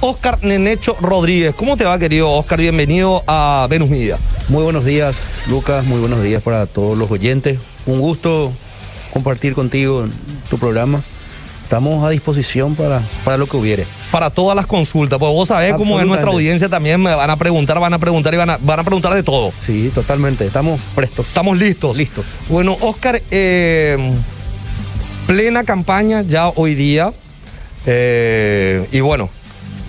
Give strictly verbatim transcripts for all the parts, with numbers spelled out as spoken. Oscar Nenecho Rodríguez. ¿Cómo te va, querido Oscar? Bienvenido a Venus Media. Muy buenos días, Lucas. Muy buenos días para todos los oyentes. Un gusto compartir contigo tu programa. Estamos a disposición para, para lo que hubiere. Para todas las consultas. Pues vos sabés cómo es nuestra audiencia también. Me van a preguntar, van a preguntar y van a, van a preguntar de todo. Sí, totalmente. Estamos prestos. Estamos listos. Listos. Bueno, Oscar, eh, plena campaña ya hoy día. Eh, y bueno...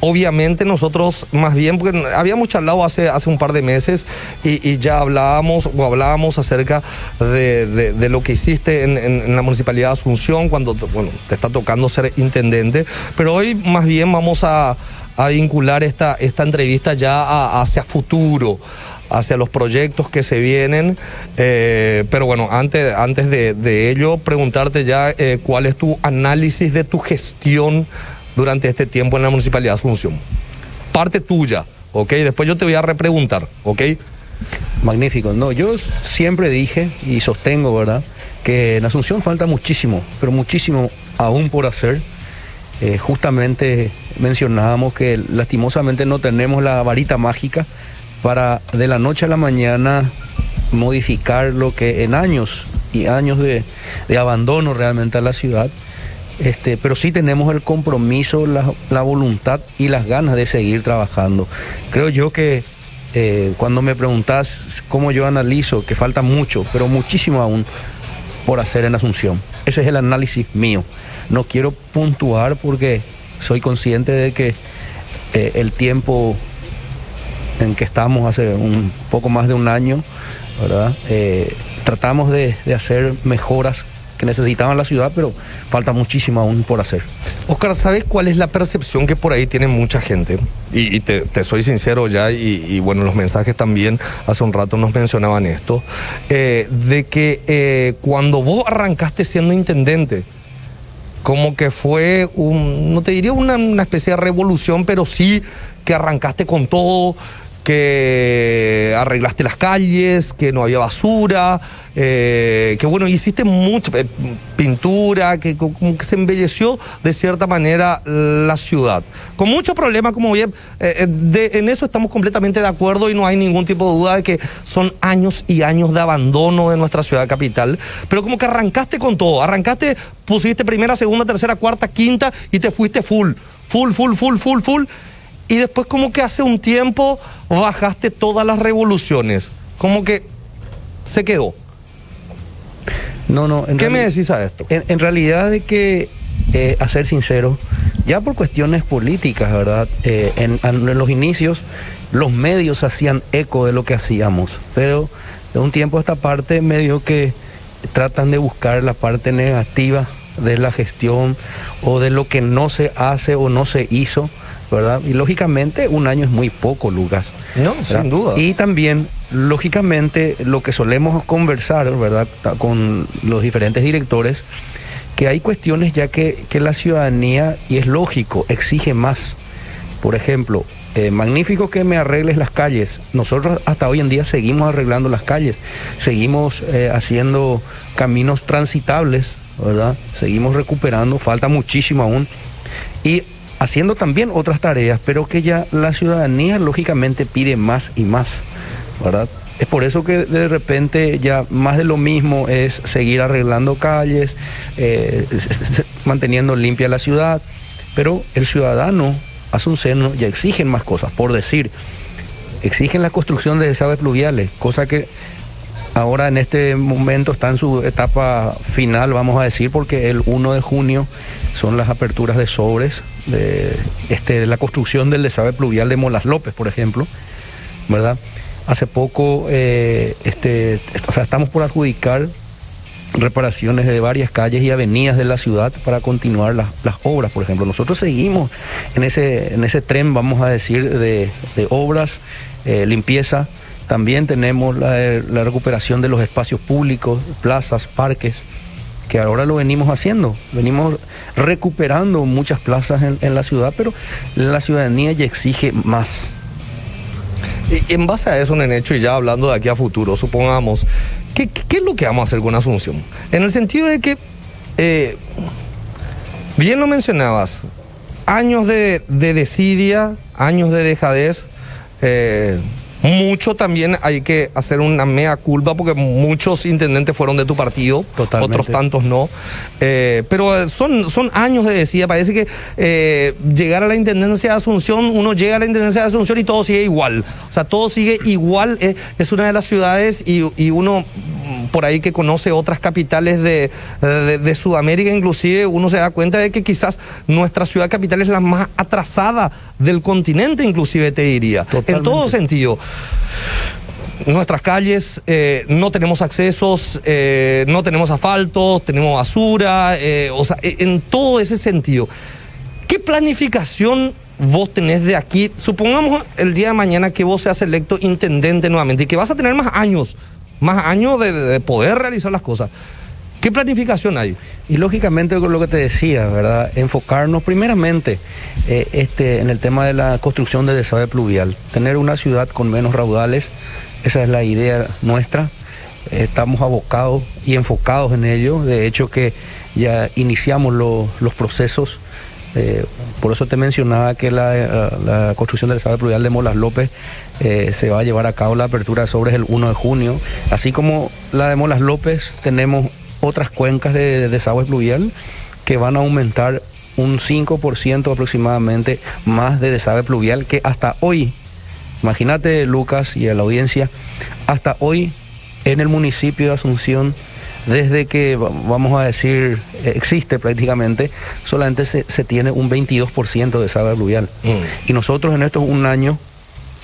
Obviamente nosotros más bien, porque habíamos charlado hace, hace un par de meses y, y ya hablábamos o hablábamos acerca de, de, de lo que hiciste en, en, en la Municipalidad de Asunción cuando bueno, te está tocando ser intendente, pero hoy más bien vamos a, a vincular esta, esta entrevista ya a, hacia futuro, hacia los proyectos que se vienen, eh, pero bueno, antes, antes de, de ello preguntarte ya eh, cuál es tu análisis de tu gestión durante este tiempo en la Municipalidad de Asunción. Parte tuya, ¿ok? Después yo te voy a repreguntar, ¿ok? Magnífico. No, yo siempre dije y sostengo, ¿verdad?, que en Asunción falta muchísimo, pero muchísimo aún por hacer. Eh, justamente mencionábamos que lastimosamente no tenemos la varita mágica para de la noche a la mañana modificar lo que en años y años de, de abandono realmente a la ciudad. Este, pero sí tenemos el compromiso, la, la voluntad y las ganas de seguir trabajando. Creo yo que eh, cuando me preguntás cómo yo analizo, que falta mucho, pero muchísimo aún por hacer en Asunción. Ese es el análisis mío. No quiero puntuar porque soy consciente de que eh, el tiempo en que estamos hace un poco más de un año, ¿verdad? Eh, tratamos de, de hacer mejoras que necesitaban la ciudad, pero falta muchísimo aún por hacer. Oscar, ¿sabes cuál es la percepción que por ahí tiene mucha gente? Y, y te, te soy sincero ya, y, y bueno, los mensajes también, hace un rato nos mencionaban esto, eh, de que eh, cuando vos arrancaste siendo intendente, como que fue, un, no te diría una, una especie de revolución, pero sí que arrancaste con todo, que arreglaste las calles, que no había basura, eh, que bueno, hiciste mucha pintura, que, como que se embelleció de cierta manera la ciudad. Con muchos problemas, como bien, eh, de, en eso estamos completamente de acuerdo y no hay ningún tipo de duda de que son años y años de abandono de nuestra ciudad capital, pero como que arrancaste con todo, arrancaste, pusiste primera, segunda, tercera, cuarta, quinta y te fuiste full, full, full, full, full, full. Y después como que hace un tiempo bajaste todas las revoluciones. Como que se quedó. No, no. En ¿Qué reali- me decís a esto? En, en realidad de que, eh, a ser sincero, ya por cuestiones políticas, ¿verdad? Eh, en, en los inicios los medios hacían eco de lo que hacíamos. Pero de un tiempo a esta parte medio que tratan de buscar la parte negativa de la gestión o de lo que no se hace o no se hizo, ¿verdad? Y lógicamente un año es muy poco, Lucas. No, ¿verdad? Sin duda. Y también, lógicamente, lo que solemos conversar, ¿verdad?, con los diferentes directores, que hay cuestiones ya que, que la ciudadanía, y es lógico, exige más. Por ejemplo, eh, magnífico que me arregles las calles. Nosotros hasta hoy en día seguimos arreglando las calles, seguimos eh, haciendo caminos transitables, ¿verdad? Seguimos recuperando, falta muchísimo aún. Y haciendo también otras tareas, pero que ya la ciudadanía lógicamente pide más y más, ¿verdad? Es por eso que de repente ya más de lo mismo es seguir arreglando calles, eh, manteniendo limpia la ciudad, pero el ciudadano asunceno ya exigen más cosas, por decir, exigen la construcción de desagües pluviales, cosa que ahora en este momento está en su etapa final, vamos a decir, porque el primero de junio son las aperturas de sobres, de este, la construcción del desagüe pluvial de Molas López, por ejemplo, ¿verdad? Hace poco, eh, este, o sea, estamos por adjudicar reparaciones de varias calles y avenidas de la ciudad para continuar las, las obras, por ejemplo. Nosotros seguimos en ese, en ese tren, vamos a decir, de, de obras, eh, limpieza. También tenemos la, la recuperación de los espacios públicos, plazas, parques, que ahora lo venimos haciendo. Venimos recuperando muchas plazas en, en la ciudad, pero la ciudadanía ya exige más. Y en base a eso, Nenecho, y ya hablando de aquí a futuro, supongamos, ¿qué, qué es lo que vamos a hacer con Asunción? En el sentido de que, eh, bien lo mencionabas, años de, de desidia, años de dejadez, eh, mucho también hay que hacer una mea culpa porque muchos intendentes fueron de tu partido. Totalmente. Otros tantos no, eh, pero son, son años de desidia. Parece que eh, llegar a la intendencia de Asunción, uno llega a la intendencia de Asunción y todo sigue igual, o sea, todo sigue igual. Es, es una de las ciudades y, y uno por ahí que conoce otras capitales de, de, de Sudamérica, inclusive uno se da cuenta de que quizás nuestra ciudad capital es la más atrasada del continente, inclusive te diría. Totalmente. En todo sentido. Nuestras calles, eh, no tenemos accesos, eh, no tenemos asfaltos, tenemos basura, eh, o sea, en todo ese sentido. ¿Qué planificación vos tenés de aquí? Supongamos el día de mañana que vos seas electo intendente nuevamente y que vas a tener más años, más años de, de poder realizar las cosas. ¿Qué planificación hay? Y lógicamente lo que te decía, ¿verdad? Enfocarnos primeramente eh, este, en el tema de la construcción de desagüe pluvial. Tener una ciudad con menos raudales, esa es la idea nuestra. Eh, estamos abocados y enfocados en ello. De hecho que ya iniciamos lo, los procesos. Eh, por eso te mencionaba que la, la, la construcción del desagüe pluvial de Molas López eh, se va a llevar a cabo la apertura de sobres el primero de junio. Así como la de Molas López tenemos otras cuencas de, de desagüe pluvial que van a aumentar un cinco por ciento aproximadamente más de desagüe pluvial que hasta hoy, imagínate Lucas y a la audiencia, hasta hoy en el municipio de Asunción, desde que vamos a decir existe prácticamente, solamente se, se tiene un veintidós por ciento de desagüe pluvial. Mm. Y nosotros en estos un año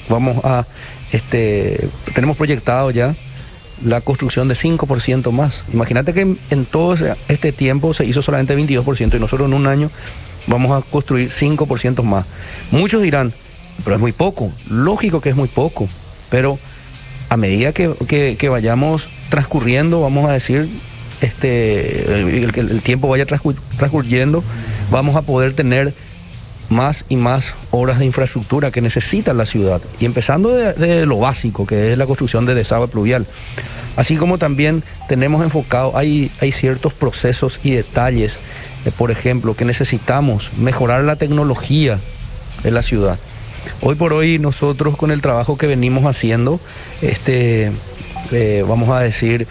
vamos a, este, tenemos proyectado ya la construcción de cinco por ciento más. Imagínate que en, en todo este tiempo se hizo solamente veintidós por ciento y nosotros en un año vamos a construir cinco por ciento más. Muchos dirán, pero es muy poco. Lógico que es muy poco, pero a medida que, que, que vayamos transcurriendo, vamos a decir, este, el, el, el tiempo vaya transcur, transcurriendo, vamos a poder tener más y más obras de infraestructura que necesita la ciudad, y empezando de, de lo básico, que es la construcción de desagüe pluvial. Así como también tenemos enfocado, hay, hay ciertos procesos y detalles, eh, por ejemplo, que necesitamos mejorar la tecnología de la ciudad. Hoy por hoy nosotros con el trabajo que venimos haciendo, este, eh, vamos a decir,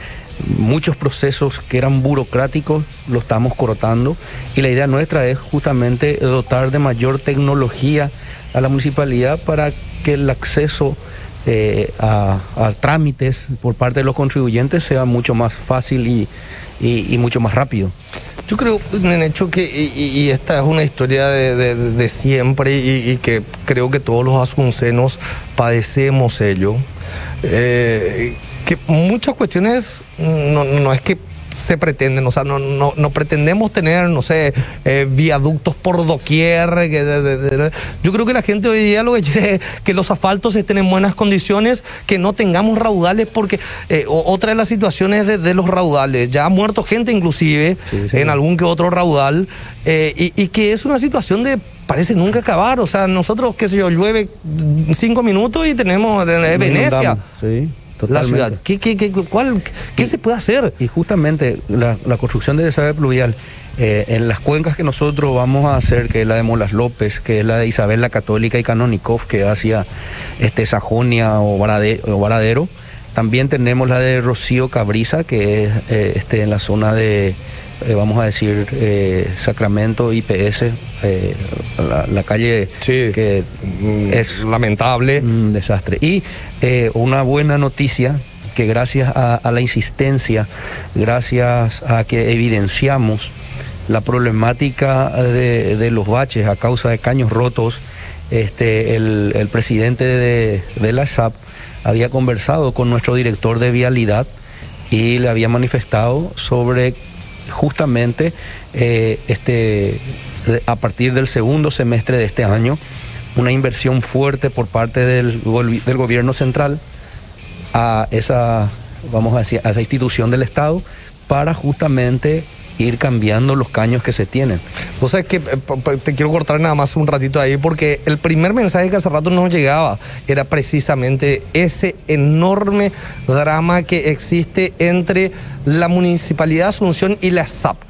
muchos procesos que eran burocráticos lo estamos cortando, y la idea nuestra es justamente dotar de mayor tecnología a la municipalidad para que el acceso eh, a, a trámites por parte de los contribuyentes sea mucho más fácil y, y, y mucho más rápido. Yo creo, Nenecho, que y, y esta es una historia de, de, de siempre y, y que creo que todos los asuncenos padecemos ello. Eh, que muchas cuestiones no, no es que se pretenden, o sea, no, no, no pretendemos tener, no sé, eh, viaductos por doquier. Que, de, de, de. Yo creo que la gente hoy día lo que quiere es que los asfaltos estén en buenas condiciones, que no tengamos raudales, porque eh, otra de las situaciones de, de los raudales, ya ha muerto gente inclusive, sí, sí, en algún que otro raudal, eh, y, y que es una situación de parece nunca acabar. O sea, nosotros, qué sé yo, llueve cinco minutos y tenemos eh, Venecia. Sí. Totalmente. La ciudad, ¿Qué, qué, qué, cuál, qué y, se puede hacer? Y justamente la, la construcción de desagüe pluvial eh, en las cuencas que nosotros vamos a hacer, que es la de Molas López, que es la de Isabel la Católica y Kanonikov, que hacia este, Sajonia o, Varade, o Varadero. También tenemos la de Rocío Cabriza, que es eh, este, en la zona de, eh, vamos a decir, eh, Sacramento, I P S, eh, la, la calle, sí, que es lamentable. Un desastre. Y eh, una buena noticia, que gracias a, a la insistencia, gracias a que evidenciamos la problemática de, de los baches a causa de caños rotos, este, el, el presidente de, de la S A P había conversado con nuestro director de vialidad y le había manifestado sobre justamente eh, este, a partir del segundo semestre de este año, una inversión fuerte por parte del, del gobierno central a esa, vamos a decir, a esa institución del Estado para justamente ir cambiando los caños que se tienen. O sea, es que te quiero cortar nada más un ratito ahí, porque el primer mensaje que hace rato nos llegaba era precisamente ese enorme drama que existe entre la Municipalidad de Asunción y la S A P.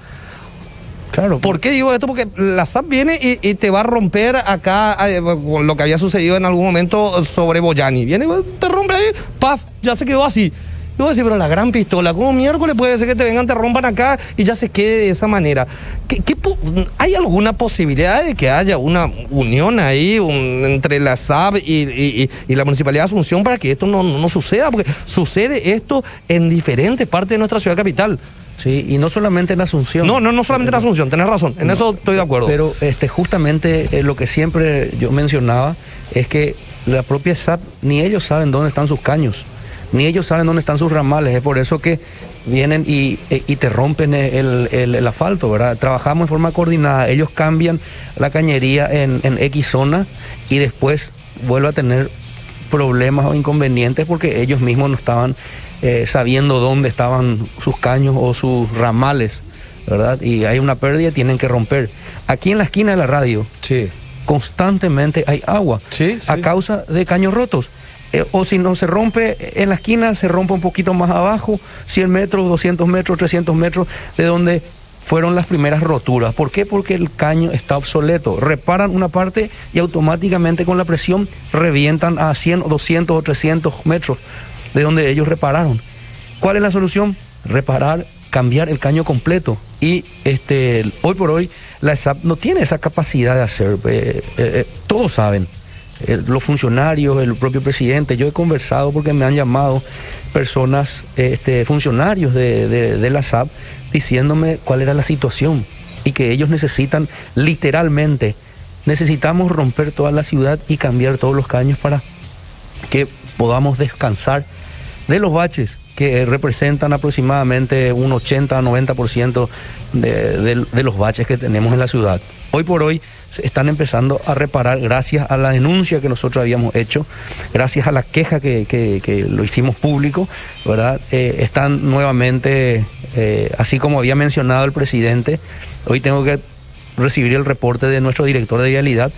Claro. ¿Por qué digo esto? Porque la S A P viene y, y te va a romper acá eh, lo que había sucedido en algún momento sobre Boyani. Viene, te rompe ahí, paf, ya se quedó así. Yo voy a decir, pero la gran pistola, ¿cómo miércoles puede ser que te vengan, te rompan acá y ya se quede de esa manera? ¿Qué, qué ¿Hay alguna posibilidad de que haya una unión ahí un, entre la S A P y, y, y, y la Municipalidad de Asunción para que esto no, no suceda? Porque sucede esto en diferentes partes de nuestra ciudad capital. Sí, y no solamente en Asunción. No, no, no solamente en Asunción, tenés razón, en no, eso estoy de acuerdo. Pero este, justamente eh, lo que siempre yo mencionaba es que la propia S A P, ni ellos saben dónde están sus caños. Ni ellos saben dónde están sus ramales, es por eso que vienen y, y te rompen el, el, el asfalto, ¿verdad? Trabajamos en forma coordinada, ellos cambian la cañería en, en X zona y después vuelve a tener problemas o inconvenientes porque ellos mismos no estaban eh, sabiendo dónde estaban sus caños o sus ramales, ¿verdad? Y hay una pérdida y tienen que romper. Aquí en la esquina de la radio, sí, constantemente hay agua, sí, sí, a causa de caños rotos. O si no se rompe en la esquina, se rompe un poquito más abajo, cien metros, doscientos metros, trescientos metros, de donde fueron las primeras roturas. ¿Por qué? Porque el caño está obsoleto. Reparan una parte y automáticamente con la presión revientan a cien, doscientos o trescientos metros de donde ellos repararon. ¿Cuál es la solución? Reparar, cambiar el caño completo. Y este, hoy por hoy la S A P no tiene esa capacidad de hacer. Eh, eh, todos saben. El, los funcionarios, el propio presidente, yo he conversado porque me han llamado personas, este, funcionarios de, de, de la S A P diciéndome cuál era la situación y que ellos necesitan literalmente, necesitamos romper toda la ciudad y cambiar todos los caños para que podamos descansar de los baches que representan aproximadamente un ochenta a noventa por ciento de, de, de los baches que tenemos en la ciudad. Hoy por hoy se están empezando a reparar gracias a la denuncia que nosotros habíamos hecho, gracias a la queja que, que, que lo hicimos público, ¿verdad? Eh, están nuevamente, eh, así como había mencionado el presidente, hoy tengo que recibir el reporte de nuestro director de vialidad,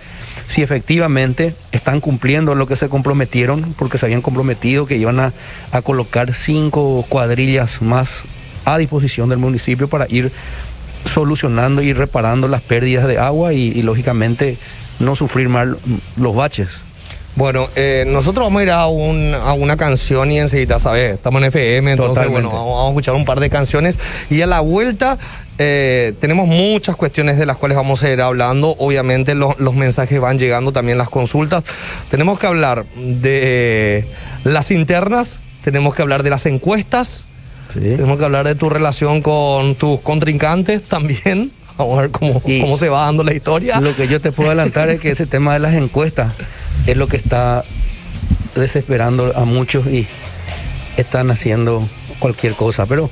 si efectivamente están cumpliendo lo que se comprometieron, porque se habían comprometido que iban a, a colocar cinco cuadrillas más a disposición del municipio para ir solucionando y reparando las pérdidas de agua y, y lógicamente no sufrir mal los baches. Bueno, eh, nosotros vamos a ir a, un, a una canción y enseguida, ¿sabes? Estamos en F M, entonces, totalmente. Bueno, vamos a escuchar un par de canciones y a la vuelta eh, tenemos muchas cuestiones de las cuales vamos a ir hablando. Obviamente lo, los mensajes van llegando, también las consultas. Tenemos que hablar de las internas, tenemos que hablar de las encuestas, sí, tenemos que hablar de tu relación con tus contrincantes también. Vamos a ver cómo, cómo se va dando la historia. Lo que yo te puedo adelantar es que ese tema de las encuestas es lo que está desesperando a muchos y están haciendo cualquier cosa, pero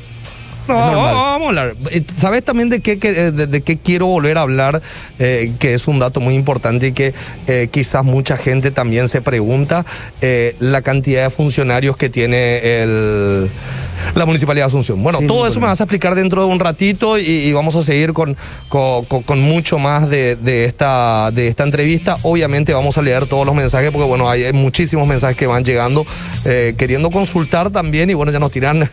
no, vamos a hablar. ¿Sabes también de qué, de, de qué quiero volver a hablar? Eh, que es un dato muy importante y que eh, quizás mucha gente también se pregunta, eh, la cantidad de funcionarios que tiene el... la Municipalidad de Asunción. Bueno, sí, todo eso me vas a explicar dentro de un ratito y, y vamos a seguir con, con, con, con mucho más de, de, esta, de esta entrevista. Obviamente vamos a leer todos los mensajes porque, bueno, hay, hay muchísimos mensajes que van llegando eh, queriendo consultar también y, bueno, ya nos tiran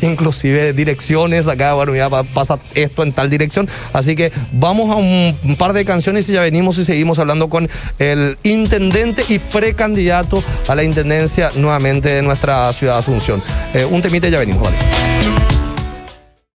inclusive direcciones acá, bueno, ya pasa esto en tal dirección. Así que vamos a un par de canciones y ya venimos y seguimos hablando con el intendente y precandidato a la intendencia nuevamente de nuestra ciudad de Asunción. Eh, un temita ya venimos, vale.